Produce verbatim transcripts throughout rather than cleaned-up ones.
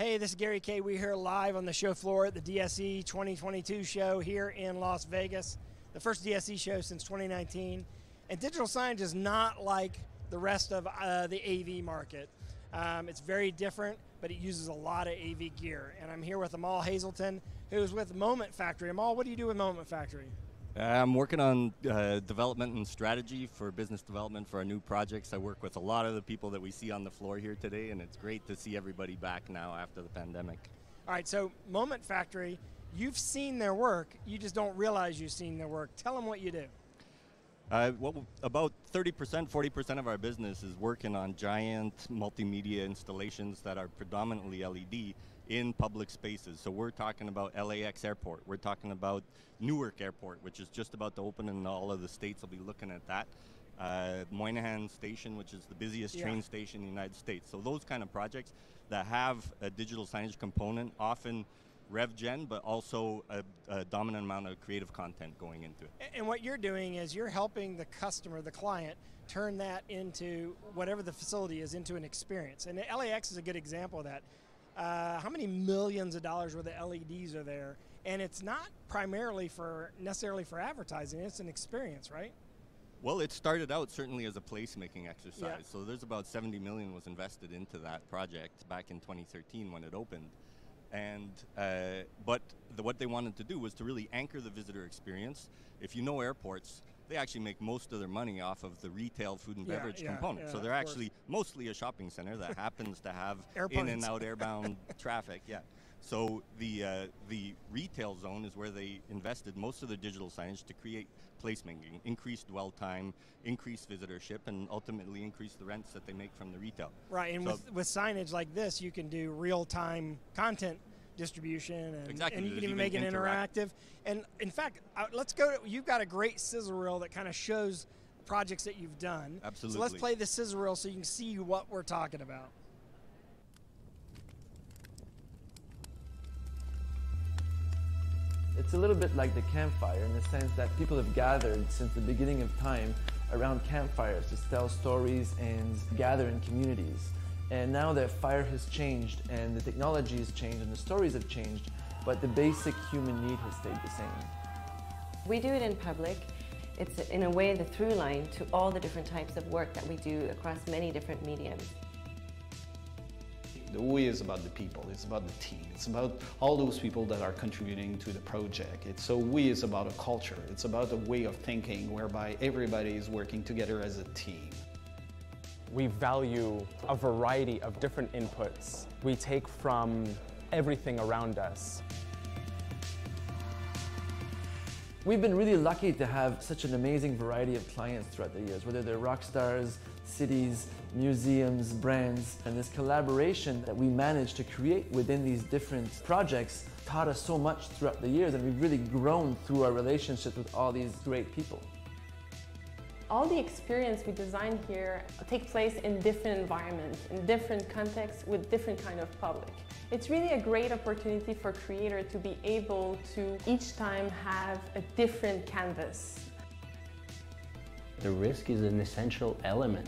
Hey, this is Gary Kay. We're here live on the show floor at the D S E twenty twenty-two show here in Las Vegas, the first D S E show since twenty nineteen. And digital signage is not like the rest of uh, the A V market. Um, it's very different, but it uses a lot of A V gear. And I'm here with Amal Hazelton, who's with Moment Factory. Amal, what do you do with Moment Factory? Uh, I'm working on uh, development and strategy for business development for our new projects. I work with a lot of the people that we see on the floor here today, and it's great to see everybody back now after the pandemic. All right, so Moment Factory, you've seen their work, you just don't realize you've seen their work. Tell them what you do. Uh, what, about thirty percent, forty percent of our business is working on giant multimedia installations that are predominantly L E D in public spaces. So we're talking about L A X Airport, we're talking about Newark Airport, which is just about to open and all of the states will be looking at that. Uh, Moynihan Station, which is the busiest yeah. train station in the United States. So those kind of projects that have a digital signage component, often rev gen, but also a, a dominant amount of creative content going into it. And what you're doing is you're helping the customer, the client, turn that into whatever the facility is, into an experience. And L A X is a good example of that. Uh, how many millions of dollars worth of L E Ds are there? And it's not primarily for, necessarily for advertising, it's an experience, right? Well, it started out certainly as a placemaking exercise. Yeah. So there's about seventy million was invested into that project back in twenty thirteen when it opened. And uh, but the, what they wanted to do was to really anchor the visitor experience. If you know airports, they actually make most of their money off of the retail food and yeah, beverage yeah, component. Yeah, so they're actually course. mostly a shopping center that happens to have in and out airbound traffic. Yeah. So the uh, the retail zone is where they invested most of their digital signage to create placemaking, increase dwell time, increase visitorship, and ultimately increase the rents that they make from the retail. Right, and so with, with signage like this, you can do real-time content distribution, and, exactly. and you There's can even make it interact. interactive. And in fact, uh, let's go to, you've got a great sizzle reel that kind of shows projects that you've done. Absolutely. So let's play the sizzle reel so you can see what we're talking about. It's a little bit like the campfire in the sense that people have gathered since the beginning of time around campfires to tell stories and gather in communities. And now the fire has changed and the technology has changed and the stories have changed, but the basic human need has stayed the same. We do it in public. It's in a way the through line to all the different types of work that we do across many different mediums. The we is about the people, it's about the team, it's about all those people that are contributing to the project. It's, so we is about a culture, it's about a way of thinking whereby everybody is working together as a team. We value a variety of different inputs we take from everything around us. We've been really lucky to have such an amazing variety of clients throughout the years, whether they're rock stars, cities, museums, brands, and this collaboration that we managed to create within these different projects taught us so much throughout the years, and we've really grown through our relationships with all these great people. All the experience we design here take place in different environments, in different contexts, with different kind of public. It's really a great opportunity for creators to be able to each time have a different canvas. The risk is an essential element,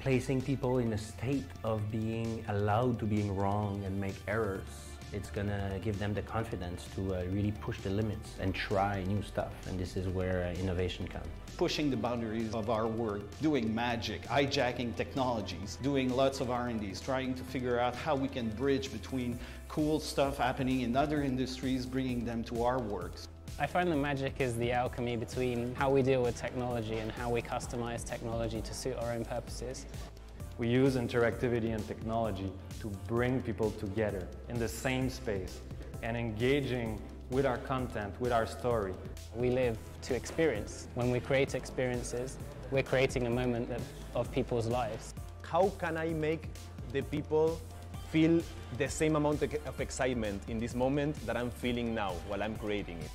placing people in a state of being allowed to being wrong and make errors. It's gonna give them the confidence to uh, really push the limits and try new stuff, and this is where uh, innovation comes. Pushing the boundaries of our work, doing magic, hijacking technologies, doing lots of R and Ds, trying to figure out how we can bridge between cool stuff happening in other industries, bringing them to our works. I find the magic is the alchemy between how we deal with technology and how we customize technology to suit our own purposes. We use interactivity and technology to bring people together in the same space and engaging with our content, with our story. We live to experience. When we create experiences, we're creating a moment of, of people's lives. How can I make the people feel the same amount of excitement in this moment that I'm feeling now while I'm creating it?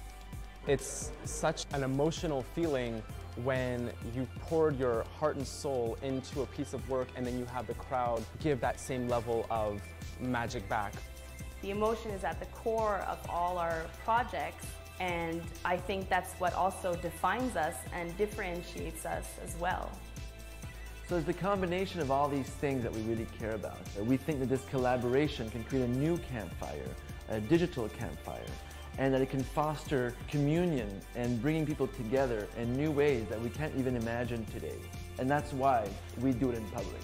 It's such an emotional feeling when you poured your heart and soul into a piece of work and then you have the crowd give that same level of magic back. The emotion is at the core of all our projects, and I think that's what also defines us and differentiates us as well. So it's the combination of all these things that we really care about. We think that this collaboration can create a new campfire, a digital campfire, and that it can foster communion and bringing people together in new ways that we can't even imagine today. And that's why we do it in public.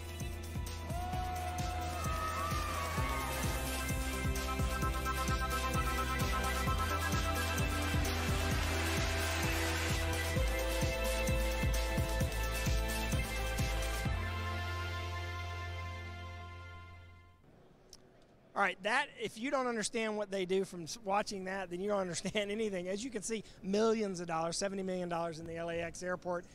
All right, that, if you don't understand what they do from watching that, then you don't understand anything. As you can see, millions of dollars, seventy million dollars in the L A X airport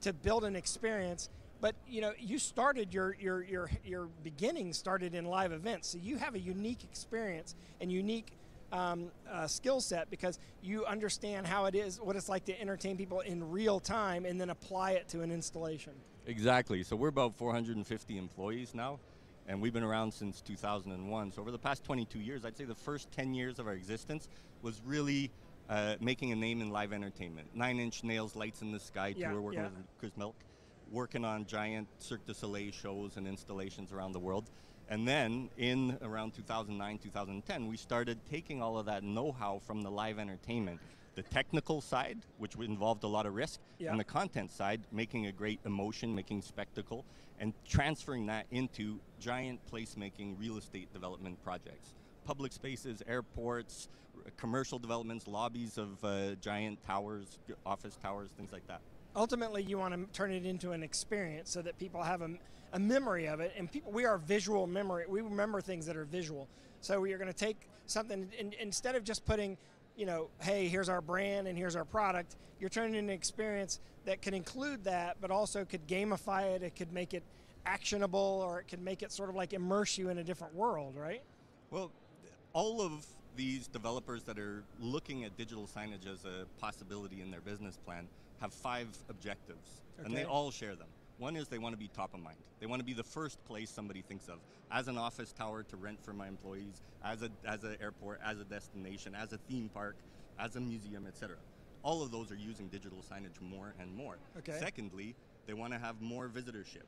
to build an experience. But, you know, you started, your, your, your, your beginning started in live events. So you have a unique experience and unique um, uh, skill set because you understand how it is, what it's like to entertain people in real time and then apply it to an installation. Exactly. So we're about four hundred fifty employees now. And we've been around since two thousand one. So over the past twenty-two years, I'd say the first ten years of our existence was really uh, making a name in live entertainment. Nine Inch Nails, Lights in the Sky yeah, tour, working yeah. with Chris Milk, working on giant Cirque du Soleil shows and installations around the world. And then in around two thousand nine, two thousand ten, we started taking all of that know-how from the live entertainment, the technical side, which involved a lot of risk, yeah. and the content side, making a great emotion, making spectacle, and transferring that into giant placemaking real estate development projects. Public spaces, airports, commercial developments, lobbies of uh, giant towers, office towers, things like that. Ultimately, you want to turn it into an experience so that people have a, a memory of it. And people, we are visual memory. We remember things that are visual. So we are going to take something, and instead of just putting, you know, hey, here's our brand and here's our product, you're turning it into an experience that could include that, but also could gamify it, it could make it actionable, or it could make it sort of like immerse you in a different world, right? Well, all of these developers that are looking at digital signage as a possibility in their business plan have five objectives, okay. and they all share them. One is they want to be top of mind. They want to be the first place somebody thinks of. As an office tower to rent for my employees, as a as an airport, as a destination, as a theme park, as a museum, et cetera. All of those are using digital signage more and more. Okay. Secondly, they want to have more visitorship.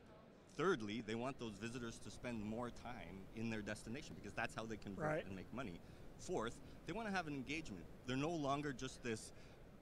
Thirdly, they want those visitors to spend more time in their destination because that's how they convert right. and make money. Fourth, they want to have an engagement. They're no longer just this,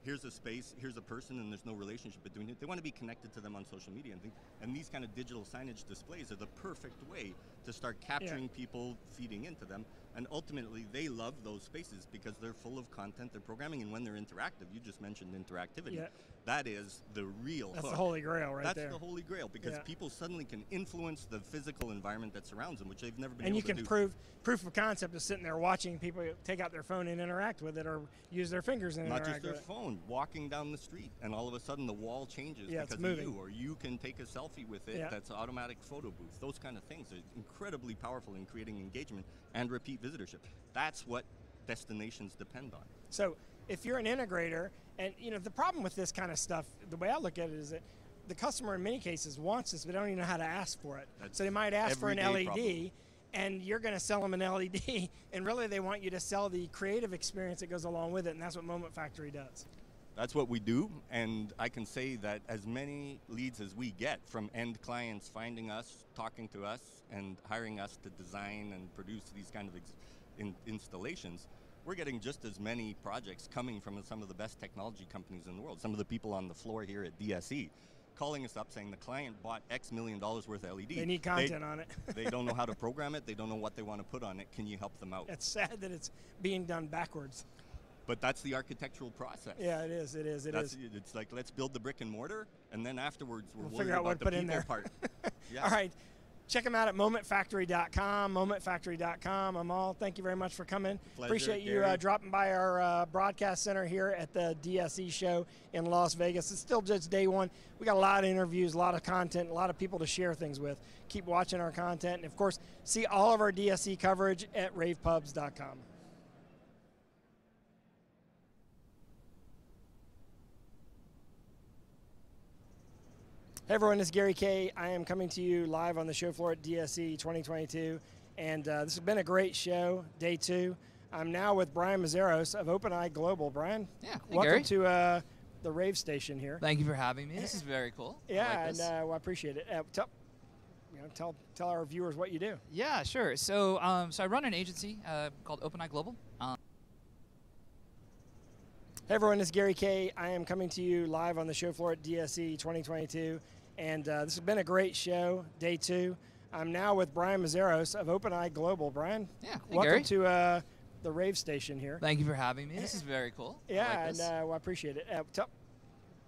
here's a space, here's a person, and there's no relationship between it. They want to be connected to them on social media and things. And these kind of digital signage displays are the perfect way to start capturing yeah. people, feeding into them. And ultimately, they love those spaces because they're full of content, they're programming, and when they're interactive, you just mentioned interactivity. Yeah. That is the real That's hook. the holy grail right That's there. That's the holy grail because yeah. people suddenly can influence the physical environment that surrounds them, which they've never been and able to do. And you can prove, proof of concept is sitting there watching people take out their phone and interact with it or use their fingers and Not interact with it. Not just their phone. Walking down the street, and all of a sudden the wall changes yeah, because of you, or you can take a selfie with it. Yeah. That's an automatic photo booth. Those kind of things are incredibly powerful in creating engagement and repeat visitorship. That's what destinations depend on. So, if you're an integrator, and you know the problem with this kind of stuff, the way I look at it is that the customer in many cases wants this, but they don't even know how to ask for it. That's so they might ask for an L E D. Problem. And you're going to sell them an L E D, and really they want you to sell the creative experience that goes along with it, and that's what Moment Factory does. That's what we do, and I can say that as many leads as we get from end clients finding us, talking to us, and hiring us to design and produce these kind of ex in installations, we're getting just as many projects coming from some of the best technology companies in the world, some of the people on the floor here at D S E. Calling us up saying the client bought X million dollars worth of L E D. They need content they, on it. They don't know how to program it. They don't know what they want to put on it. Can you help them out? It's sad that it's being done backwards. But that's the architectural process. Yeah, it is. It is. It that's, is. It's like, let's build the brick and mortar, and then afterwards we're we'll worried figure out about what the put people in there. part. Yeah. All right. Check them out at moment factory dot com, moment factory dot com. Amal, thank you very much for coming. Pleasure, Appreciate you uh, dropping by our uh, broadcast center here at the D S E show in Las Vegas. It's still just day one. We got a lot of interviews, a lot of content, a lot of people to share things with. Keep watching our content. And, of course, see all of our D S E coverage at rave pubs dot com. Hey everyone, it's Gary Kay. I am coming to you live on the show floor at D S E twenty twenty-two, and uh, this has been a great show, day two. I'm now with Brian Mazeros of OpenEye Global. Brian, yeah, hey, welcome Gary. to uh, the rave station here. Thank you for having me. This is very cool. Yeah, I like this. and uh, well, I appreciate it. Uh, you know, tell tell our viewers what you do. Yeah, sure. So um, so I run an agency uh, called OpenEye Global. Um, Hey everyone, it's Gary Kay. I am coming to you live on the show floor at D S E twenty twenty-two, and uh, this has been a great show, day two. I'm now with Brian Mazeros of OpenEye Global. Brian, yeah, hey, welcome Gary. to uh, the rave station here. Thank you for having me. This is very cool. Yeah, I like this. and uh, well, I appreciate it. Uh, tell,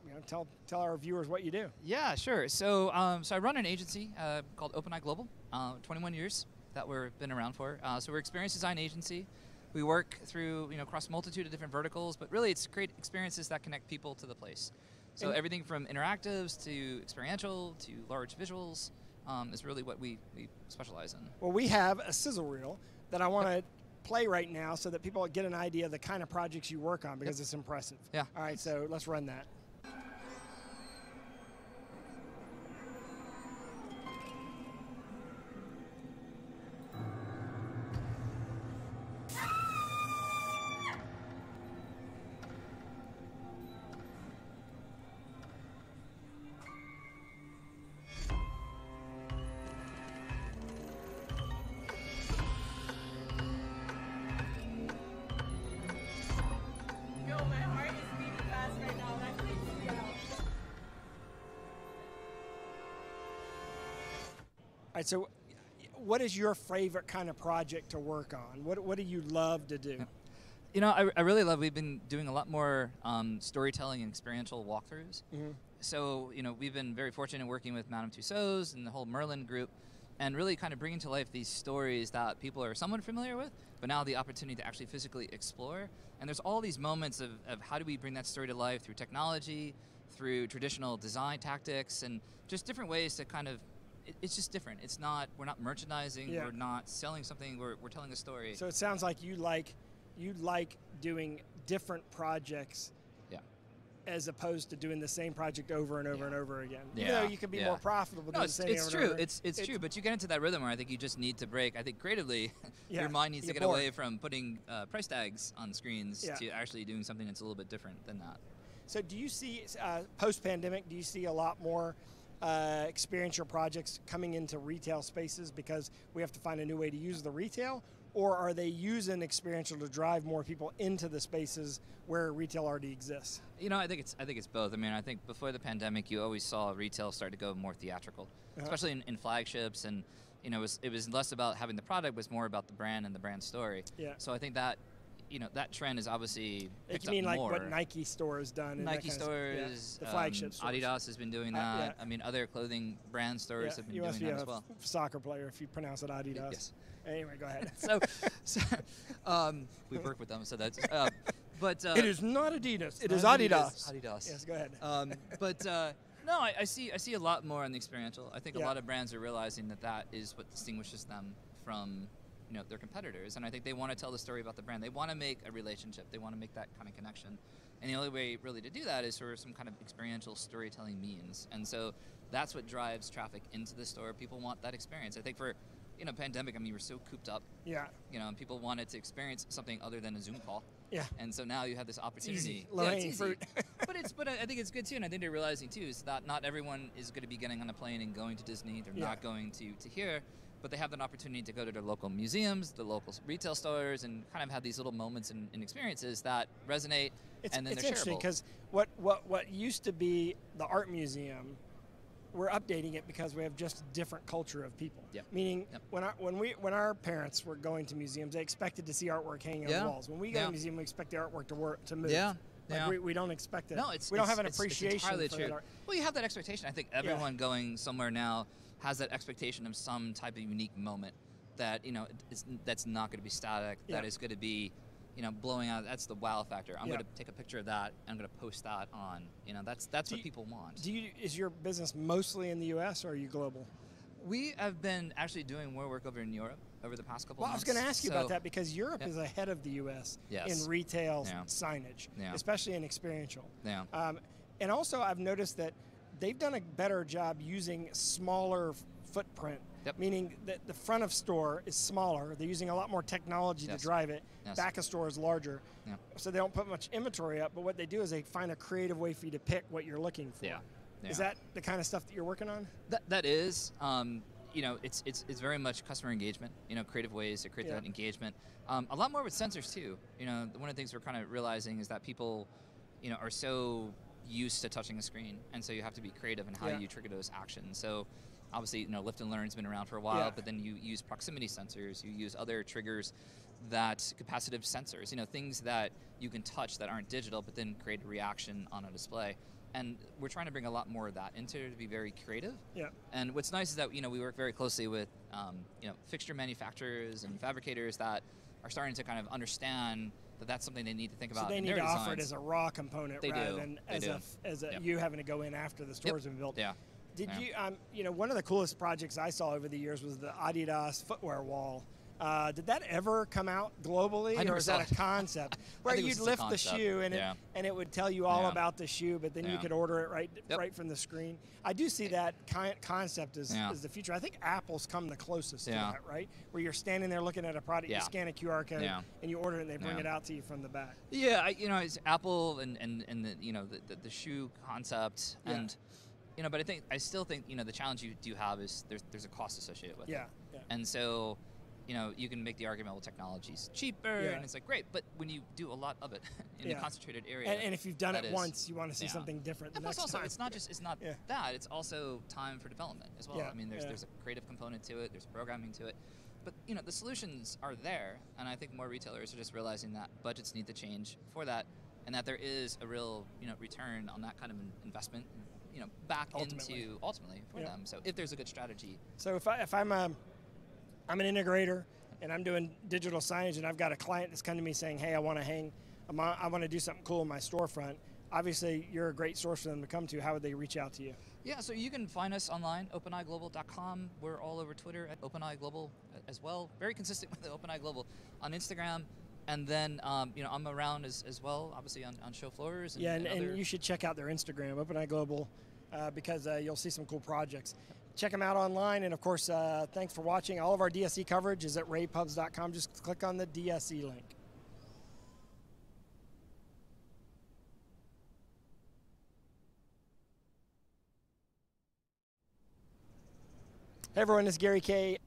you know, tell tell our viewers what you do. Yeah, sure. So um, so I run an agency uh, called OpenEye Global. Uh, twenty-one years that we've been around for. Uh, so we're an experience design agency. We work through, you know, across a multitude of different verticals, but really it's create experiences that connect people to the place. So and everything from interactives to experiential to large visuals um, is really what we, we specialize in. Well, we have a sizzle reel that I want to play right now so that people get an idea of the kind of projects you work on, because yep. it's impressive. Yeah. All right, so let's run that. So what is your favorite kind of project to work on? What, what do you love to do? You know, I, I really love, we've been doing a lot more um, storytelling and experiential walkthroughs. Mm-hmm. So, you know, we've been very fortunate working with Madame Tussauds and the whole Merlin group, and really kind of bringing to life these stories that people are somewhat familiar with, but now the opportunity to actually physically explore. And there's all these moments of, of how do we bring that story to life through technology, through traditional design tactics, and just different ways to kind of, it's just different. It's not, we're not merchandising, yeah. we're not selling something, we're, we're telling a story. So it sounds like you like you like doing different projects yeah. as opposed to doing the same project over and over yeah. and over again. Yeah. You know, you can be yeah. more profitable no, doing the same it's over true. And over. It's, it's, it's true, but you get into that rhythm where I think you just need to break. I think creatively, yeah. your mind needs You're to get bored. away from putting uh, price tags on screens yeah. to actually doing something that's a little bit different than that. So do you see, uh, post-pandemic, do you see a lot more Uh, experiential projects coming into retail spaces because we have to find a new way to use the retail, or are they using experiential to drive more people into the spaces where retail already exists? You know, I think it's I think it's both. I mean, I think before the pandemic, you always saw retail start to go more theatrical, uh-huh. especially in, in flagships, and you know, it was, it was less about having the product, it was more about the brand and the brand story. Yeah. So I think that. You know, that trend is obviously picked up more. You mean like what Nike store has done? Nike stores, yeah. the flagship um, stores. Adidas has been doing that. Uh, yeah. I mean, other clothing brand stores yeah. have been you doing be that as well. You must be a soccer player if you pronounce it Adidas. Yes. Anyway, go ahead. so, so um, we've worked with them, so that's... Uh, but uh, it is not Adidas. It is Adidas. Adidas. Adidas. Yes, go ahead. Um, but uh, no, I, I see I see a lot more in the experiential. I think yeah. a lot of brands are realizing that that is what distinguishes them from... you know, their competitors, and I think they want to tell the story about the brand. They want to make a relationship. They want to make that kind of connection, and the only way really to do that is through some kind of experiential storytelling means. And so that's what drives traffic into the store. People want that experience. I think for, you know, pandemic, I mean, we're so cooped up. Yeah. You know, and people wanted to experience something other than a Zoom call. Yeah. And so now you have this opportunity. Easy. Yeah, it's easy. Fruit. But it's but I think it's good too, and I think they're realizing too is that not everyone is going to be getting on a plane and going to Disney. They're yeah. not going to to here. But they have an opportunity to go to their local museums, the local retail stores, and kind of have these little moments and, and experiences that resonate, it's, and then it's they're shareable. It's interesting because what, what, what used to be the art museum, we're updating it because we have just a different culture of people. Yep. Meaning yep. when, our, when, we, when our parents were going to museums, they expected to see artwork hanging yeah. on the walls. When we go yeah. to a museum, we expect the artwork to, work, to move. Yeah. Like yeah. we, we don't expect it. No, it's, we don't it's, have an appreciation it's entirely for true. That art. Well, you have that expectation. I think everyone yeah. going somewhere now has that expectation of some type of unique moment that, you know, it's, that's not going to be static, yeah. that is going to be, you know, blowing out. That's the wow factor. I'm yeah. going to take a picture of that, and I'm going to post that on, you know, that's that's do what you, people want. Do you, is your business mostly in the U S, or are you global? We have been actually doing more work over in Europe over the past couple well, of months. Well, I was going to ask you so, about that, because Europe yeah. is ahead of the U S yes. in retail yeah. signage, yeah. especially in experiential. Yeah. Um, and also, I've noticed that they've done a better job using smaller footprint, yep. meaning that the front of store is smaller. They're using a lot more technology yes. to drive it. Yes. Back of store is larger. Yep. So they don't put much inventory up, but what they do is they find a creative way for you to pick what you're looking for. Yeah. Yeah. Is that the kind of stuff that you're working on? That, that is. Um, you know, it's it's it's very much customer engagement. You know, creative ways to create yeah. that engagement. Um, a lot more with sensors too. You know, one of the things we're kind of realizing is that people, you know, are so used to touching a screen, and so you have to be creative in how yeah. you trigger those actions. So, obviously, you know, lift and learn's been around for a while, yeah. but then you use proximity sensors, you use other triggers, that capacitive sensors, you know, things that you can touch that aren't digital, but then create a reaction on a display. And we're trying to bring a lot more of that into it to be very creative. Yeah. And what's nice is that, you know, we work very closely with, um, you know, fixture manufacturers and fabricators that are starting to kind of understand that that's something they need to think about. So they in need their to designs. Offer it as a raw component they rather do. Than they as do. A, as a yep. you having to go in after the store's yep. been built. Yeah. Did yeah. you, um, you know, one of the coolest projects I saw over the years was the Adidas footwear wall. Uh, did that ever come out globally, or is that a concept where you'd lift the shoe and yeah. it and it would tell you all yeah. about the shoe, but then yeah. you could order it right yep. right from the screen? I do see that concept as, yeah. as the future. I think Apple's come the closest yeah. to that, right? Where you're standing there looking at a product, yeah. you scan a Q R code, yeah. and you order it, and they bring yeah. it out to you from the back. Yeah, I, you know, it's Apple and and and the you know the the, the shoe concept yeah. and. You know, but I think I still think you know the challenge you do have is there's there's a cost associated with yeah, it, yeah. and so, you know, you can make the argument, well, technology's cheaper, yeah. and it's like great, but when you do a lot of it in yeah. a concentrated area, and, and if you've done it is, once, you want to see yeah. something different. And the plus, next also, time. it's not just it's not yeah. that; it's also time for development as well. Yeah. I mean, there's yeah. there's a creative component to it, there's programming to it, but you know the solutions are there, and I think more retailers are just realizing that budgets need to change for that, and that there is a real you know return on that kind of investment. You know, back ultimately. into ultimately for yeah. them. So if there's a good strategy. So if I if I'm a, I'm an integrator and I'm doing digital signage and I've got a client that's come to me saying, hey, I want to hang, I'm, I want to do something cool in my storefront. Obviously, you're a great source for them to come to. How would they reach out to you? Yeah, so you can find us online, open eye global dot com. We're all over Twitter at OpenEye Global as well. Very consistent with the OpenEye Global on Instagram. And then, um, you know, I'm around as, as well, obviously, on, on show floors. And, yeah, and, and, and you should check out their Instagram, OpenEye Global, uh, because uh, you'll see some cool projects. Check them out online. And, of course, uh, thanks for watching. All of our D S E coverage is at rave pubs dot com. Just click on the D S E link. Hey, everyone, it's Gary Kay.